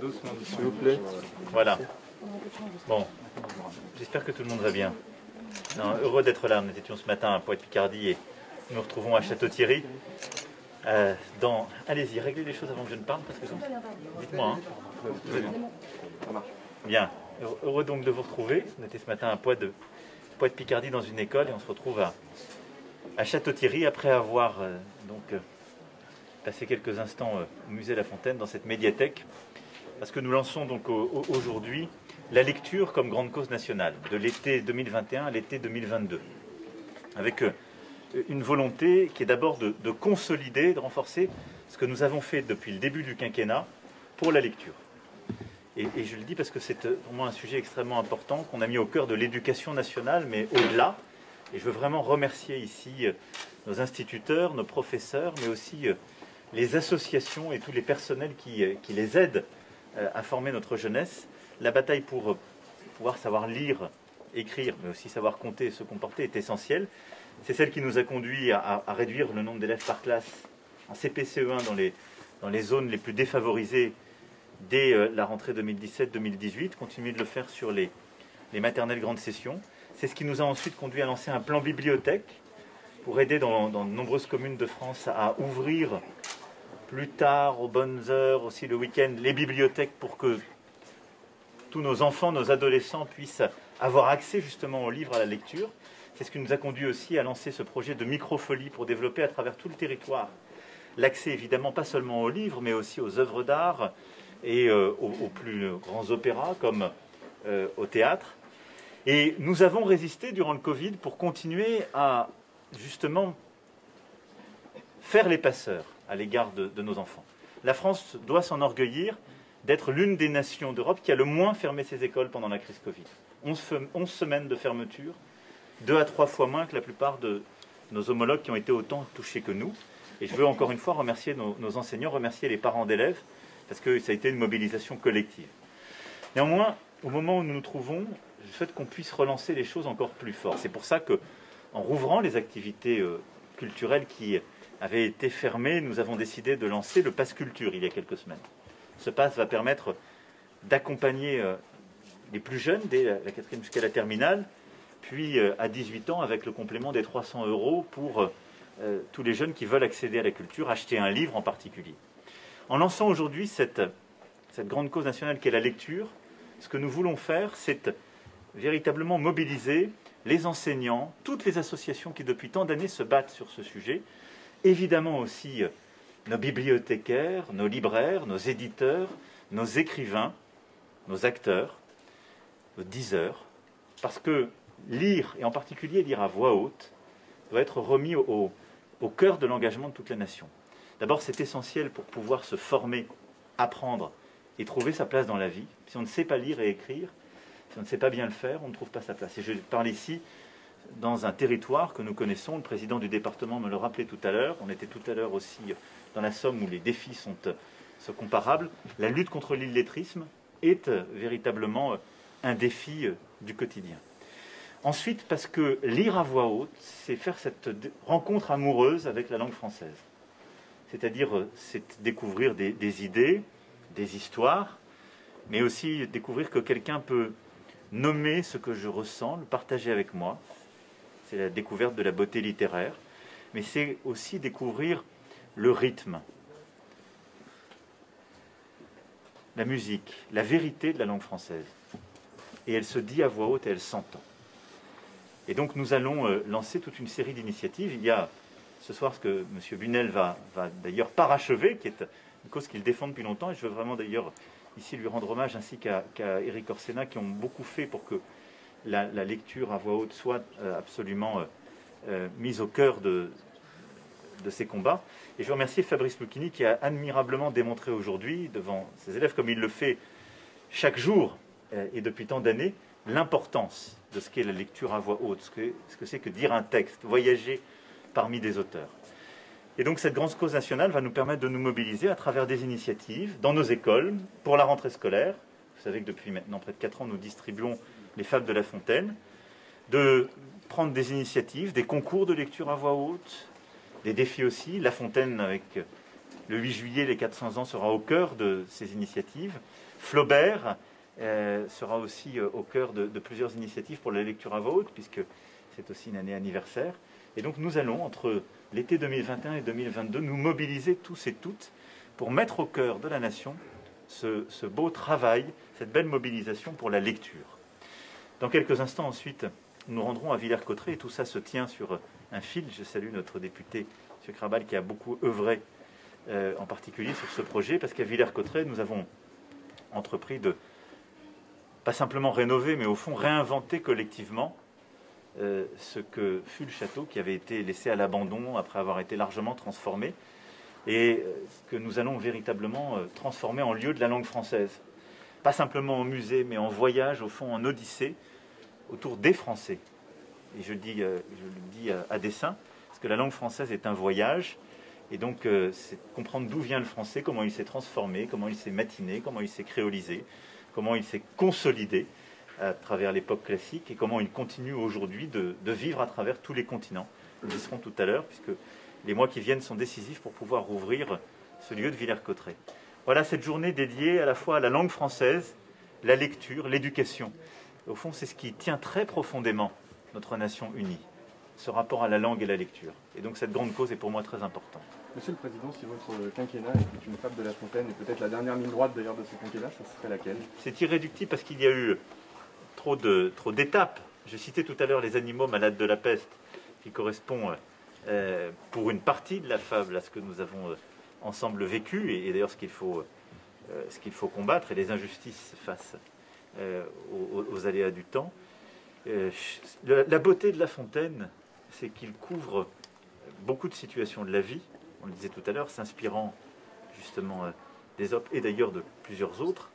Doucement, s'il vous plaît. Voilà. Bon, j'espère que tout le monde va bien. Non, heureux d'être là. Nous étions ce matin à Poix-de-Picardie et nous nous retrouvons à Château-Thierry. Allez-y, réglez les choses avant que je ne parle, parce que dites-moi. Hein. Bien. Heureux donc de vous retrouver. On était ce matin à Poix-de-Picardie dans une école et on se retrouve à Château-Thierry après avoir passé quelques instants au musée La Fontaine dans cette médiathèque, parce que nous lançons donc aujourd'hui la lecture comme grande cause nationale de l'été 2021 à l'été 2022, avec une volonté qui est d'abord de consolider, de renforcer ce que nous avons fait depuis le début du quinquennat pour la lecture. Et je le dis parce que c'est pour moi un sujet extrêmement important qu'on a mis au cœur de l'éducation nationale, mais au-delà. Et je veux vraiment remercier ici nos instituteurs, nos professeurs, mais aussi les associations et tous les personnels qui les aident à former notre jeunesse. La bataille pour pouvoir savoir lire, écrire, mais aussi savoir compter et se comporter est essentielle. C'est celle qui nous a conduit à réduire le nombre d'élèves par classe en CP-CE1 dans les zones les plus défavorisées dès la rentrée 2017-2018, continuer de le faire sur les maternelles grandes sessions. C'est ce qui nous a ensuite conduit à lancer un plan bibliothèque pour aider dans de nombreuses communes de France à ouvrir plus tard, aux bonnes heures, aussi le week-end, les bibliothèques pour que tous nos enfants, nos adolescents puissent avoir accès justement aux livres, à la lecture. C'est ce qui nous a conduit aussi à lancer ce projet de microfolie pour développer à travers tout le territoire l'accès évidemment pas seulement aux livres, mais aussi aux œuvres d'art, et aux plus grands opéras comme au théâtre. Et nous avons résisté durant le Covid pour continuer à justement faire les passeurs à l'égard de nos enfants. La France doit s'enorgueillir d'être l'une des nations d'Europe qui a le moins fermé ses écoles pendant la crise Covid. 11 semaines de fermeture, 2 à 3 fois moins que la plupart de nos homologues qui ont été autant touchés que nous. Et je veux encore une fois remercier nos enseignants, remercier les parents d'élèves, parce que ça a été une mobilisation collective. Néanmoins, au moment où nous nous trouvons, je souhaite qu'on puisse relancer les choses encore plus fort. C'est pour ça qu'en rouvrant les activités culturelles qui avaient été fermées, nous avons décidé de lancer le pass culture il y a quelques semaines. Ce pass va permettre d'accompagner les plus jeunes, dès la 4e jusqu'à la terminale, puis à 18 ans avec le complément des 300 € pour tous les jeunes qui veulent accéder à la culture, acheter un livre en particulier. En lançant aujourd'hui cette grande cause nationale qu'est la lecture, ce que nous voulons faire, c'est véritablement mobiliser les enseignants, toutes les associations qui depuis tant d'années se battent sur ce sujet, évidemment aussi nos bibliothécaires, nos libraires, nos éditeurs, nos écrivains, nos acteurs, nos diseurs, parce que lire, et en particulier lire à voix haute, doit être remis au cœur de l'engagement de toute la nation. D'abord, c'est essentiel pour pouvoir se former, apprendre et trouver sa place dans la vie. Si on ne sait pas lire et écrire, si on ne sait pas bien le faire, on ne trouve pas sa place. Et je parle ici dans un territoire que nous connaissons. Le président du département me le rappelait tout à l'heure. On était tout à l'heure aussi dans la Somme où les défis sont comparables. La lutte contre l'illettrisme est véritablement un défi du quotidien. Ensuite, parce que lire à voix haute, c'est faire cette rencontre amoureuse avec la langue française. C'est-à-dire, c'est découvrir des idées, des histoires, mais aussi découvrir que quelqu'un peut nommer ce que je ressens, le partager avec moi. C'est la découverte de la beauté littéraire, mais c'est aussi découvrir le rythme, la musique, la vérité de la langue française. Et elle se dit à voix haute et elle s'entend. Et donc nous allons lancer toute une série d'initiatives. Il y a ce soir, ce que M. Bunel va d'ailleurs parachever, qui est une cause qu'il défend depuis longtemps, et je veux vraiment d'ailleurs ici lui rendre hommage, ainsi qu'à Eric Orsena, qui ont beaucoup fait pour que la lecture à voix haute soit absolument mise au cœur de ces combats. Et je remercie Fabrice Luchini, qui a admirablement démontré aujourd'hui, devant ses élèves, comme il le fait chaque jour et depuis tant d'années, l'importance de ce qu'est la lecture à voix haute, ce que c'est que dire un texte, voyager parmi des auteurs. Et donc cette grande cause nationale va nous permettre de nous mobiliser à travers des initiatives dans nos écoles pour la rentrée scolaire. Vous savez que depuis maintenant près de 4 ans, nous distribuons les fables de La Fontaine, de prendre des initiatives, des concours de lecture à voix haute, des défis aussi. La Fontaine avec Le 8 juillet, les 400 ans sera au cœur de ces initiatives. Flaubert sera aussi au cœur de plusieurs initiatives pour la lecture à voix haute, puisque c'est aussi une année anniversaire. Et donc nous allons, entre l'été 2021 et 2022, nous mobiliser tous et toutes pour mettre au cœur de la nation ce beau travail, cette belle mobilisation pour la lecture. Dans quelques instants ensuite, nous rendrons à Villers-Cotterêts, et tout ça se tient sur un fil. Je salue notre député, M. Krabal, qui a beaucoup œuvré, en particulier sur ce projet, parce qu'à Villers-Cotterêts, nous avons entrepris de, pas simplement rénover, mais au fond réinventer collectivement ce que fut le château, qui avait été laissé à l'abandon après avoir été largement transformé, et que nous allons véritablement transformer en lieu de la langue française. Pas simplement en musée, mais en voyage, au fond, en odyssée, autour des Français. Et je le dis à dessein, parce que la langue française est un voyage, et donc c'est comprendre d'où vient le français, comment il s'est transformé, comment il s'est matiné, comment il s'est créolisé, comment il s'est consolidé à travers l'époque classique, et comment il continue aujourd'hui de vivre à travers tous les continents. Nous y serons tout à l'heure, puisque les mois qui viennent sont décisifs pour pouvoir ouvrir ce lieu de Villers-Cotterêts. Voilà cette journée dédiée à la fois à la langue française, la lecture, l'éducation. Au fond, c'est ce qui tient très profondément notre nation unie, ce rapport à la langue et la lecture. Et donc cette grande cause est pour moi très importante. Monsieur le Président, si votre quinquennat est une fable de La Fontaine, et peut-être la dernière ligne droite d'ailleurs de ce quinquennat, ça serait laquelle? C'est irréductible parce qu'il y a eu trop d'étapes. Je citais tout à l'heure les animaux malades de la peste, qui correspond pour une partie de la fable à ce que nous avons ensemble vécu, et d'ailleurs ce qu'il faut combattre, et les injustices face aux aléas du temps. La beauté de La Fontaine, c'est qu'il couvre beaucoup de situations de la vie, on le disait tout à l'heure, s'inspirant justement d'Ésope et d'ailleurs de plusieurs autres,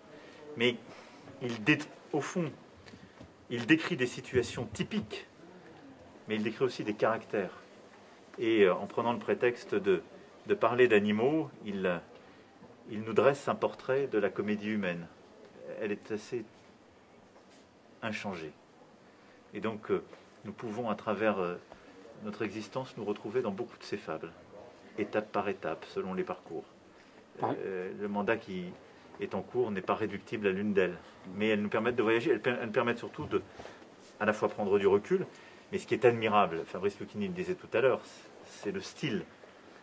mais au fond, il décrit des situations typiques, mais il décrit aussi des caractères. Et en prenant le prétexte de parler d'animaux, il nous dresse un portrait de la comédie humaine. Elle est assez inchangée. Et donc, nous pouvons, à travers notre existence, nous retrouver dans beaucoup de ces fables, étape par étape, selon les parcours. Le mandat qui est en cours n'est pas réductible à l'une d'elles, mais elles nous permettent de voyager, elles permettent surtout de, à la fois, prendre du recul, mais ce qui est admirable, Fabrice Luchini le disait tout à l'heure, c'est le style,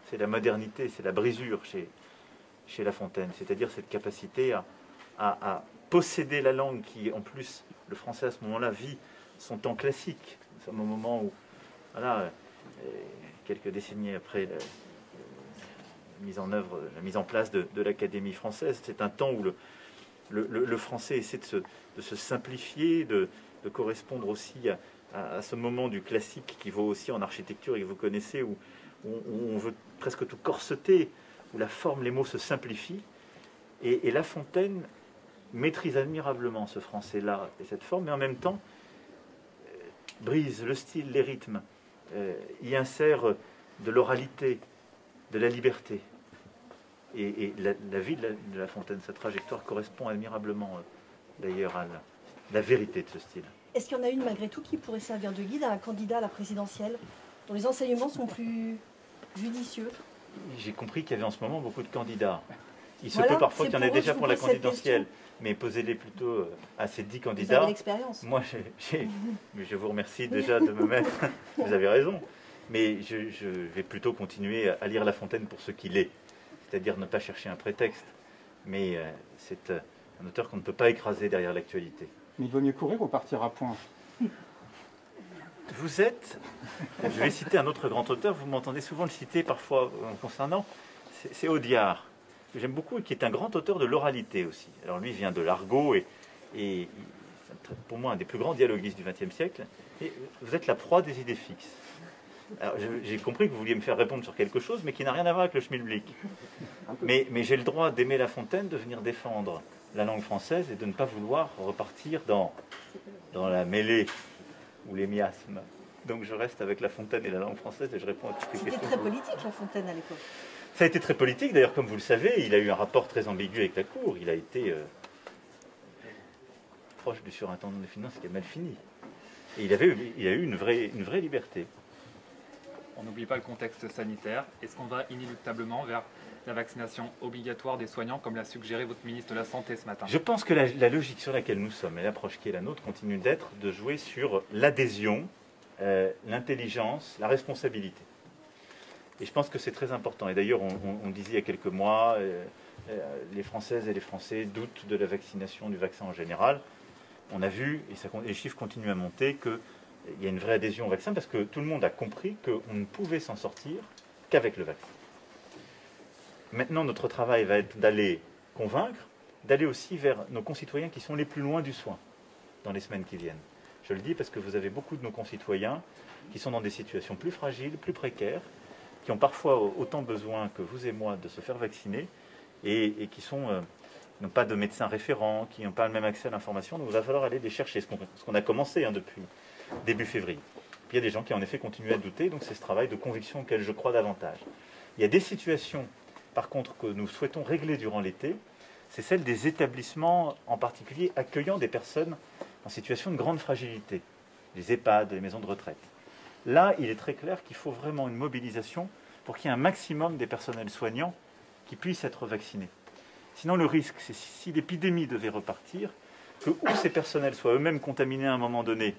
c'est la modernité, c'est la brisure chez La Fontaine, c'est-à-dire cette capacité à posséder la langue qui, en plus, le français à ce moment-là vit son temps classique. Nous sommes au moment où, voilà, quelques décennies après la mise en place de l'Académie française, c'est un temps où le français essaie de se simplifier, de correspondre aussi à ce moment du classique qui vaut aussi en architecture et que vous connaissez, où on veut presque tout corseter, où la forme, les mots se simplifient. Et La Fontaine maîtrise admirablement ce français-là et cette forme, mais en même temps brise le style, les rythmes, y insère de l'oralité, de la liberté. Et la vie de La Fontaine, sa trajectoire correspond admirablement d'ailleurs à la vérité de ce style. Est-ce qu'il y en a une, malgré tout, qui pourrait servir de guide à un candidat à la présidentielle, dont les enseignements sont plus judicieux? J'ai compris qu'il y avait en ce moment beaucoup de candidats. Il se peut parfois qu'il y en ait déjà pour la présidentielle, mais posez-les plutôt à ces 10 candidats. Vous avez l'expérience. Moi, je vous remercie déjà de me mettre, vous avez raison, mais je vais plutôt continuer à lire La Fontaine pour ce qu'il est, c'est-à-dire ne pas chercher un prétexte. Mais c'est un auteur qu'on ne peut pas écraser derrière l'actualité. Mais il vaut mieux courir ou partir à point. Vous êtes, je vais citer un autre grand auteur, vous m'entendez souvent le citer parfois en concernant, c'est Audiard, que j'aime beaucoup et qui est un grand auteur de l'oralité aussi. Alors lui vient de l'argot et pour moi un des plus grands dialoguistes du XXe siècle. Et vous êtes la proie des idées fixes. Alors j'ai compris que vous vouliez me faire répondre sur quelque chose, mais qui n'a rien à voir avec le schmilblick. Mais j'ai le droit d'aimer La Fontaine, de venir défendre la langue française et de ne pas vouloir repartir dans la mêlée ou les miasmes. Donc je reste avec La Fontaine et la langue française et je réponds à toutes les questions. C'était très politique, La Fontaine, à l'époque. Ça a été très politique, d'ailleurs, comme vous le savez, il a eu un rapport très ambigu avec la Cour. Il a été proche du surintendant des finances qui a mal fini. Et il a eu une vraie liberté. On n'oublie pas le contexte sanitaire. Est-ce qu'on va inéluctablement vers la vaccination obligatoire des soignants, comme l'a suggéré votre ministre de la Santé ce matin. Je pense que la logique sur laquelle nous sommes et l'approche qui est la nôtre continue d'être de jouer sur l'adhésion, l'intelligence, la responsabilité. Et je pense que c'est très important. Et d'ailleurs, on disait il y a quelques mois, les Françaises et les Français doutent de la vaccination, du vaccin en général. On a vu, et les chiffres continuent à monter, qu'il y a une vraie adhésion au vaccin parce que tout le monde a compris qu'on ne pouvait s'en sortir qu'avec le vaccin. Maintenant, notre travail va être d'aller convaincre, d'aller aussi vers nos concitoyens qui sont les plus loin du soin dans les semaines qui viennent. Je le dis parce que vous avez beaucoup de nos concitoyens qui sont dans des situations plus fragiles, plus précaires, qui ont parfois autant besoin que vous et moi de se faire vacciner et qui sont... n'ont pas de médecins référents, qui n'ont pas le même accès à l'information, donc il va falloir aller les chercher, ce qu'on a commencé depuis début février. Puis il y a des gens qui en effet continuent à douter, donc c'est ce travail de conviction auquel je crois davantage. Il y a des situations, par contre, que nous souhaitons régler durant l'été, c'est celle des établissements, en particulier accueillant des personnes en situation de grande fragilité, les EHPAD, les maisons de retraite. Là, il est très clair qu'il faut vraiment une mobilisation pour qu'il y ait un maximum des personnels soignants qui puissent être vaccinés. Sinon, le risque, c'est si l'épidémie devait repartir, que ou ces personnels soient eux-mêmes contaminés à un moment donné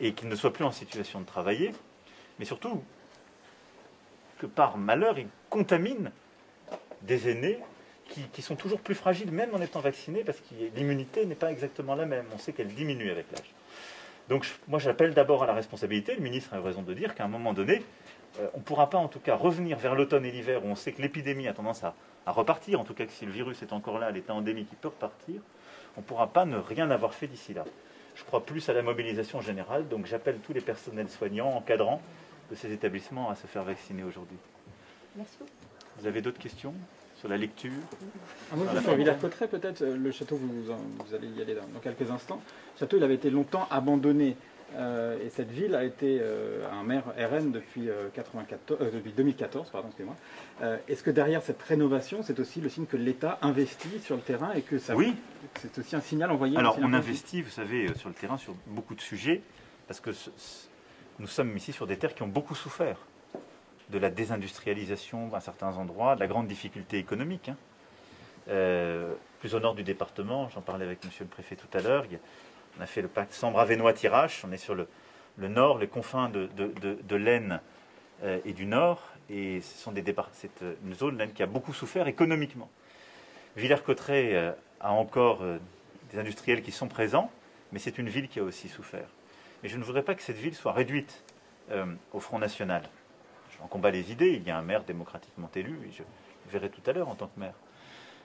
et qu'ils ne soient plus en situation de travailler, mais surtout que par malheur, ils contaminent des aînés qui sont toujours plus fragiles, même en étant vaccinés, parce que l'immunité n'est pas exactement la même. On sait qu'elle diminue avec l'âge. Donc, moi, j'appelle d'abord à la responsabilité. Le ministre a eu raison de dire qu'à un moment donné, on ne pourra pas, en tout cas, revenir vers l'automne et l'hiver où on sait que l'épidémie a tendance à repartir, en tout cas que si le virus est encore là, l'état endémique qui peut repartir, on ne pourra pas ne rien avoir fait d'ici là. Je crois plus à la mobilisation générale, donc j'appelle tous les personnels soignants, encadrants de ces établissements à se faire vacciner aujourd'hui. Merci. Vous avez d'autres questions sur la lecture? Sur Villers-Cotterêts, peut-être, le château, vous allez y aller dans quelques instants. Le château, il avait été longtemps abandonné. Et cette ville a été un maire RN depuis 2014. Est-ce que derrière cette rénovation, c'est aussi le signe que l'État investit sur le terrain et que ça... Oui. C'est aussi un signal envoyé. Alors on investit, vous savez, sur le terrain sur beaucoup de sujets, parce que nous sommes ici sur des terres qui ont beaucoup souffert de la désindustrialisation à certains endroits, de la grande difficulté économique. Plus au nord du département, j'en parlais avec monsieur le préfet tout à l'heure, on a fait le pacte Sambra-Vénois-Tirache, on est sur le nord, les confins de l'Aisne et du Nord, et c'est une zone, l'Aisne, qui a beaucoup souffert économiquement. Villers-Cotterêts a encore des industriels qui sont présents, mais c'est une ville qui a aussi souffert. Mais je ne voudrais pas que cette ville soit réduite au Front National. J'en combats les idées, il y a un maire démocratiquement élu, et je le verrai tout à l'heure en tant que maire.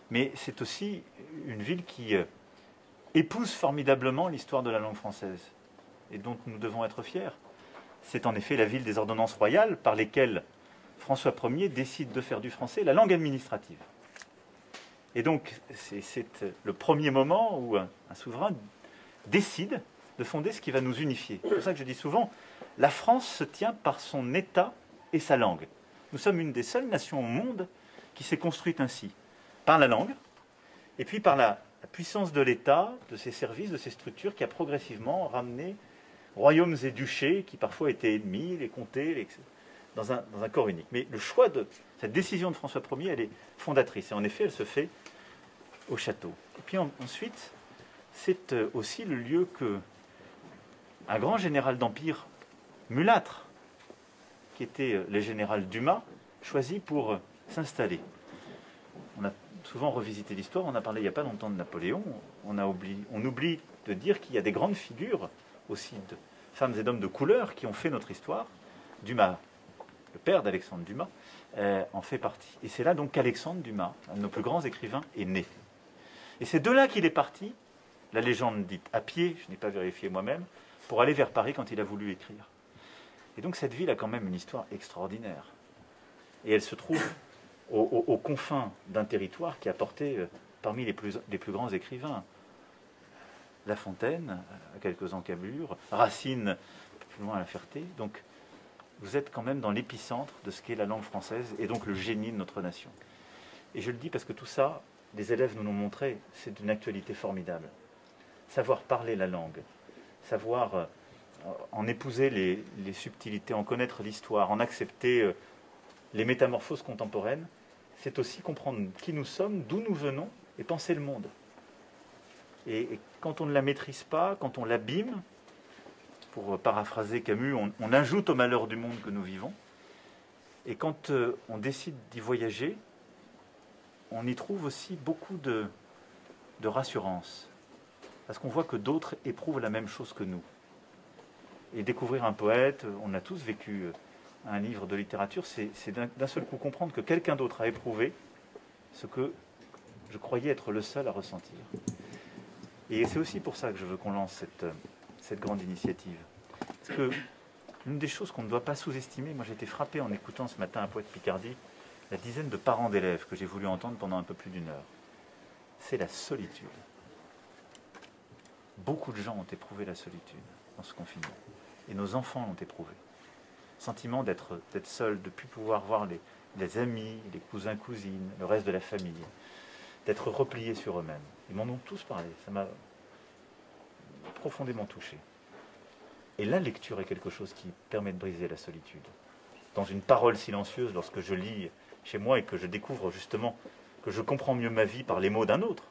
Mais c'est aussi une ville qui... épouse formidablement l'histoire de la langue française et dont nous devons être fiers. C'est en effet la ville des ordonnances royales par lesquelles François Ier décide de faire du français la langue administrative. Et donc c'est le premier moment où un souverain décide de fonder ce qui va nous unifier. C'est pour ça que je dis souvent, la France se tient par son État et sa langue. Nous sommes une des seules nations au monde qui s'est construite ainsi, par la langue et puis par la puissance de l'État, de ses services, de ses structures, qui a progressivement ramené royaumes et duchés, qui parfois étaient ennemis, les comtés, dans un corps unique. Mais le choix de cette décision de François Ier, elle est fondatrice. Et en effet, elle se fait au château. Et puis ensuite, c'est aussi le lieu que un grand général d'Empire mulâtre, qui était le général Dumas, choisit pour s'installer. On a souvent revisiter l'histoire, on a parlé il n'y a pas longtemps de Napoléon, on oublie de dire qu'il y a des grandes figures aussi de femmes et d'hommes de couleur qui ont fait notre histoire. Dumas, le père d'Alexandre Dumas, en fait partie. Et c'est là donc qu'Alexandre Dumas, un de nos plus grands écrivains, est né. Et c'est de là qu'il est parti, la légende dit à pied, je n'ai pas vérifié moi-même, pour aller vers Paris quand il a voulu écrire. Et donc cette ville a quand même une histoire extraordinaire. Et elle se trouve... aux confins d'un territoire qui a porté parmi les plus grands écrivains. La Fontaine, à quelques encablures, Racine, plus loin à La Ferté. Donc vous êtes quand même dans l'épicentre de ce qu'est la langue française et donc le génie de notre nation. Et je le dis parce que tout ça, les élèves nous l'ont montré, c'est d'une actualité formidable. Savoir parler la langue, savoir en épouser les subtilités, en connaître l'histoire, en accepter... les métamorphoses contemporaines, c'est aussi comprendre qui nous sommes, d'où nous venons, et penser le monde. Et quand on ne la maîtrise pas, quand on l'abîme, pour paraphraser Camus, on ajoute au malheur du monde que nous vivons. Et quand on décide d'y voyager, on y trouve aussi beaucoup de rassurance. Parce qu'on voit que d'autres éprouvent la même chose que nous. Et découvrir un poète, on a tous vécu un livre de littérature, c'est d'un seul coup comprendre que quelqu'un d'autre a éprouvé ce que je croyais être le seul à ressentir. Et c'est aussi pour ça que je veux qu'on lance cette grande initiative. Parce que l'une des choses qu'on ne doit pas sous-estimer, moi j'ai été frappé en écoutant ce matin à Poix-de-Picardie la dizaine de parents d'élèves que j'ai voulu entendre pendant un peu plus d'une heure, c'est la solitude. Beaucoup de gens ont éprouvé la solitude dans ce confinement. Et nos enfants l'ont éprouvé. Le sentiment d'être seul, de ne plus pouvoir voir les amis, les cousins, cousines, le reste de la famille, d'être repliés sur eux-mêmes. Ils m'en ont tous parlé, ça m'a profondément touché. Et la lecture est quelque chose qui permet de briser la solitude. Dans une parole silencieuse, lorsque je lis chez moi et que je découvre justement que je comprends mieux ma vie par les mots d'un autre,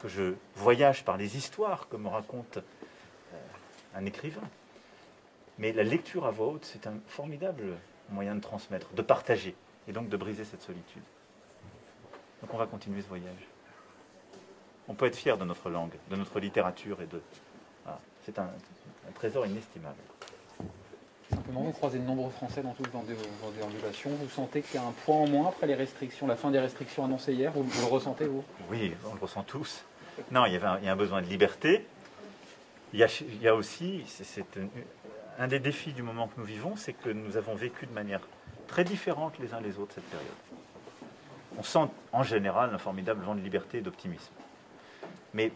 que je voyage par les histoires que me raconte un écrivain. Mais la lecture à voix haute, c'est un formidable moyen de transmettre, de partager, et donc de briser cette solitude. Donc on va continuer ce voyage. On peut être fier de notre langue, de notre littérature, et de... Voilà. C'est un trésor inestimable. Simplement, vous croisez de nombreux Français dans des ondulations. Vous sentez qu'il y a un point en moins après les restrictions, la fin des restrictions annoncées hier, vous le ressentez, vous? Oui, on le ressent tous. Non, il y a un besoin de liberté. Il y a aussi, c'est un des défis du moment que nous vivons, c'est que nous avons vécu de manière très différente les uns les autres cette période. On sent en général un formidable vent de liberté et d'optimisme. Mais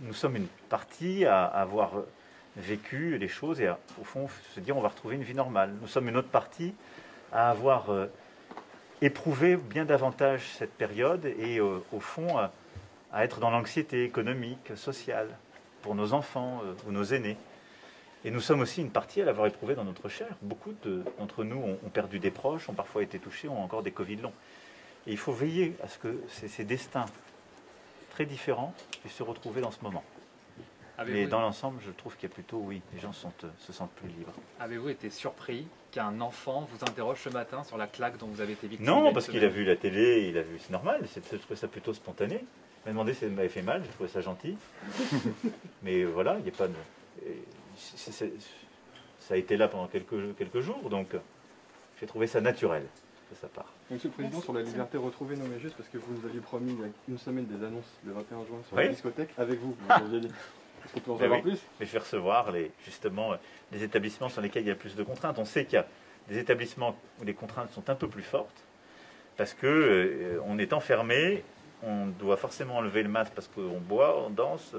nous sommes une partie à avoir vécu les choses et à, au fond se dire on va retrouver une vie normale. Nous sommes une autre partie à avoir éprouvé bien davantage cette période et au fond à être dans l'anxiété économique, sociale, pour nos enfants ou nos aînés. Et nous sommes aussi une partie à l'avoir éprouvé dans notre chair. Beaucoup d'entre nous ont perdu des proches, ont parfois été touchés, ont encore des Covid longs. Et il faut veiller à ce que ces destins très différents puissent se retrouver dans ce moment. Mais dans l'ensemble, je trouve qu'il y a plutôt, oui, les gens se sentent plus libres. Avez-vous été surpris qu'un enfant vous interroge ce matin sur la claque dont vous avez été victime? Non, parce qu'il a vu la télé, il a vu, c'est normal, je trouvais ça plutôt spontané. Il m'a demandé si ça m'avait fait mal, je trouvais ça gentil. Mais voilà, il n'y a pas de... ça a été là pendant quelques jours, donc j'ai trouvé ça naturel de sa part. Monsieur le Président, sur la liberté retrouvée, non mais juste parce que vous nous aviez promis il y a une semaine des annonces le 21 juin sur la discothèque avec vous. Est-ce qu'on peut en savoir plus ? Mais je vais recevoir justement les établissements sur lesquels il y a plus de contraintes. On sait qu'il y a des établissements où les contraintes sont un peu plus fortes parce qu'on est enfermé, on doit forcément enlever le masque parce qu'on boit, on danse...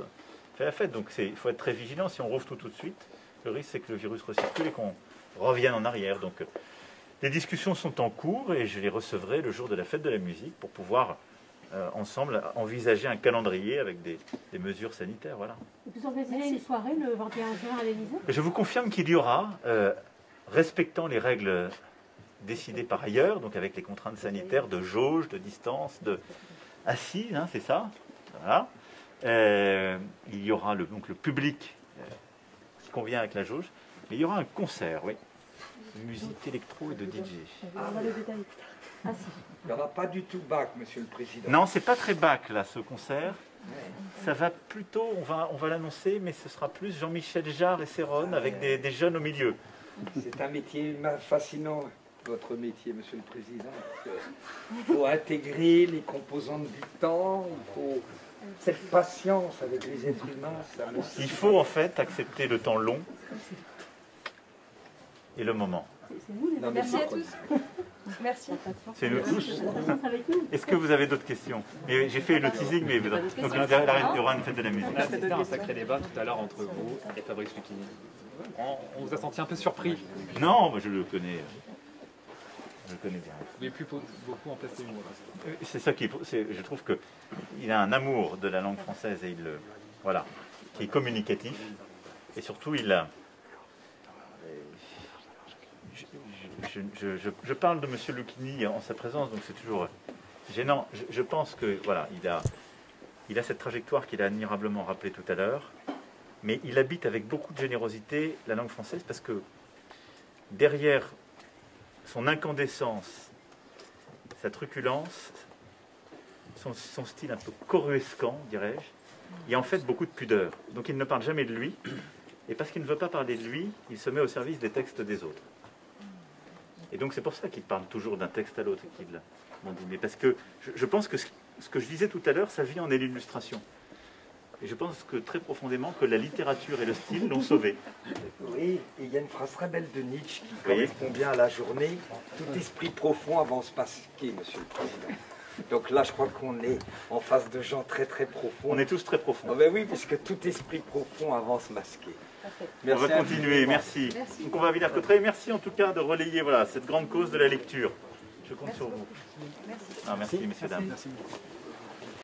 la fête. Donc il faut être très vigilant. Si on rouvre tout de suite, le risque c'est que le virus recircule et qu'on revienne en arrière. Donc les discussions sont en cours et je les recevrai le jour de la fête de la musique pour pouvoir ensemble envisager un calendrier avec des mesures sanitaires. Voilà. Vous organisez une soirée le 21 juin à l'Élysée ? Je vous confirme qu'il y aura, respectant les règles décidées par ailleurs, donc avec les contraintes sanitaires de jauge, de distance, de assise, hein, c'est ça. Voilà. Il y aura donc le public qui convient avec la jauge, mais il y aura un concert, oui, musique électro et de DJ. Ah, le détail. Ah, si. Il n'y aura pas du tout Bach, Monsieur le Président. Non, c'est pas très Bach là, ce concert. Ouais. Ça va plutôt, on va l'annoncer, mais ce sera plus Jean-Michel Jarre et Sérone avec des jeunes au milieu. C'est un métier fascinant. Votre métier, Monsieur le Président. Il faut intégrer les composantes du temps, il faut cette patience avec les êtres humains. Ça il faut en fait accepter le temps long et le moment. Non, merci à tous. Merci. C'est nous tous. Est-ce que vous avez d'autres questions? J'ai fait le teasing, mais donc, il y aura une fête de la musique. On a fait un sacré débat tout à l'heure entre vous et Fabrice Luchini. On vous a senti un peu surpris. Non, mais je le connais. Je le connais bien. Mais plus beaucoup en placer une. C'est ça qui, je trouve que il a un amour de la langue française et voilà, qui est communicatif et surtout il a. je parle de M. Luchini en sa présence, donc c'est toujours gênant. Je pense que voilà, il a cette trajectoire qu'il a admirablement rappelée tout à l'heure, mais il habite avec beaucoup de générosité la langue française parce que derrière son incandescence, sa truculence, son style un peu coruscant, dirais-je, il y a en fait beaucoup de pudeur. Donc il ne parle jamais de lui, et parce qu'il ne veut pas parler de lui, il se met au service des textes des autres. Et donc c'est pour ça qu'il parle toujours d'un texte à l'autre, qu'il m'endigne. Parce que je pense que ce que je disais tout à l'heure, sa vie en est l'illustration. Et je pense que très profondément que la littérature et le style l'ont sauvé. Oui, et il y a une phrase très belle de Nietzsche qui correspond bien à la journée. Tout esprit profond avance pas masqué, monsieur le Président. Donc là, je crois qu'on est en face de gens très très profonds. On est tous très profonds. Oh ben oui, puisque tout esprit profond avance masqué. Merci. On va continuer, merci. Merci. Donc on va à Villers-Cotterêts. Merci en tout cas de relayer cette grande cause de la lecture. Je compte sur vous. Merci, messieurs, dames. Merci.